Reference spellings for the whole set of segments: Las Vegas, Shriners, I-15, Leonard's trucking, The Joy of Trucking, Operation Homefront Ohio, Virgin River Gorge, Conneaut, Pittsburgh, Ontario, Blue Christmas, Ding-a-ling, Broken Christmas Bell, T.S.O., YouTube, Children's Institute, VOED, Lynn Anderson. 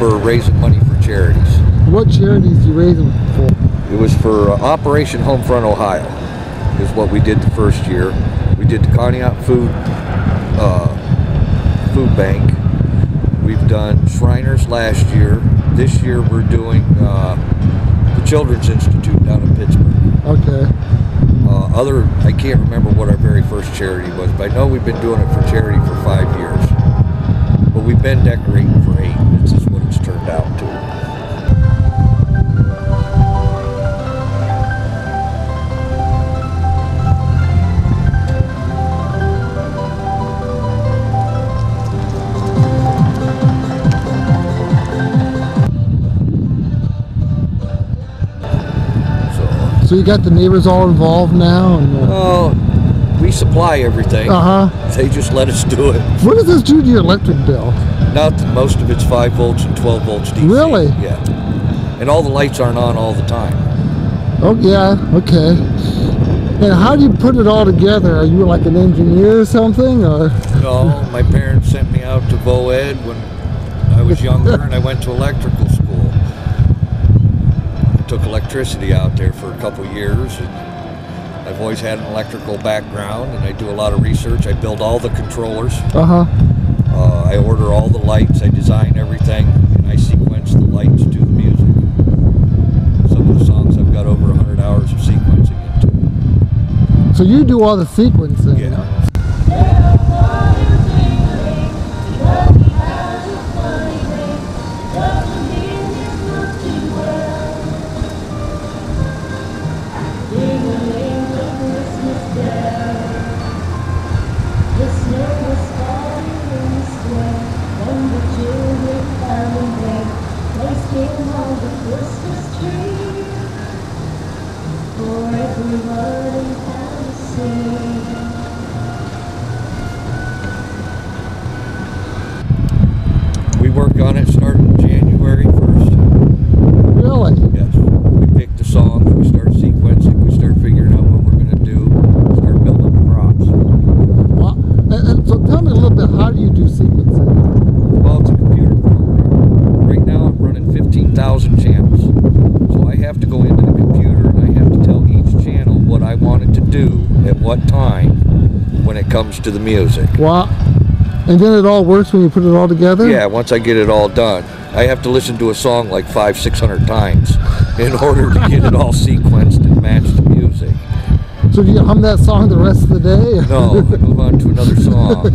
for raising money for charities. What charities do you raise them for? It was for Operation Homefront Ohio is what we did the first year. We did the Conneaut Food Bank. We've done Shriners last year. This year we're doing the Children's Institute down in Pittsburgh. Okay. I can't remember what our very first charity was, but I know we've been doing it for charity for 5 years. But we've been decorating for 8. This is what it's turned out to. So you got the neighbors all involved now? And, we supply everything. Uh-huh. They just let us do it. What does this do to your electric bill? Nothing. Most of it's 5 volts and 12 volts DC. Really? Yeah. And all the lights aren't on all the time. Oh, yeah. Okay. And how do you put it all together? Are you like an engineer or something? Or? No. My parents sent me out to VOED when I was younger, and I went to electrical school. Took electricity out there for a couple years, and I've always had an electrical background, and I do a lot of research. I build all the controllers. Uh-huh. I order all the lights. I design everything, and I sequence the lights to the music. Some of the songs I've got over 100 hours of sequencing into. So you do all the sequencing? Yeah. We worked on it starting January 1st. Really? Yes. We picked the songs, we start sequencing, we start figuring out what we're going to do, we start building the props. Wow. And so tell me a little bit, how do you do sequencing? Well, it's a computer program. Right now I'm running 15,000 channels. So I have to go into the computer and I have to tell each channel what I want it to do at what time when it comes to the music. Wow. And then it all works when you put it all together? Yeah, once I get it all done. I have to listen to a song like 500–600 times in order to get it all sequenced and match the music. So do you hum that song the rest of the day? No, we move on to another song.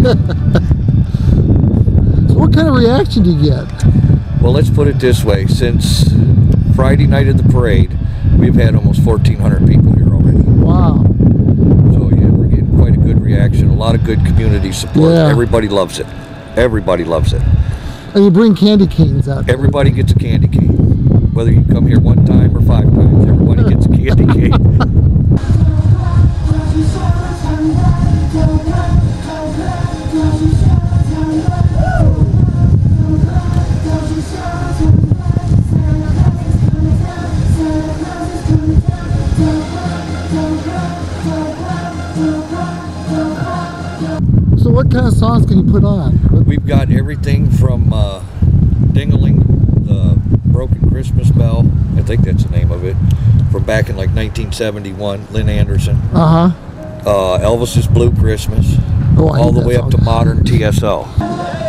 So what kind of reaction do you get? Well, let's put it this way. Since Friday night of the parade, we've had almost 1,400 people here already. Wow. Reaction, a lot of good community support. Yeah. Everybody loves it. Everybody loves it. And you bring candy canes out. Everybody gets a candy cane. Whether you come here one time or 5 times, everybody gets a candy cane. So what kind of songs can you put on? We've got everything from Ding-a-ling, the Broken Christmas Bell, I think that's the name of it, from back in like 1971, Lynn Anderson. Uh-huh. Elvis's Blue Christmas, all the way up to modern T.S.O.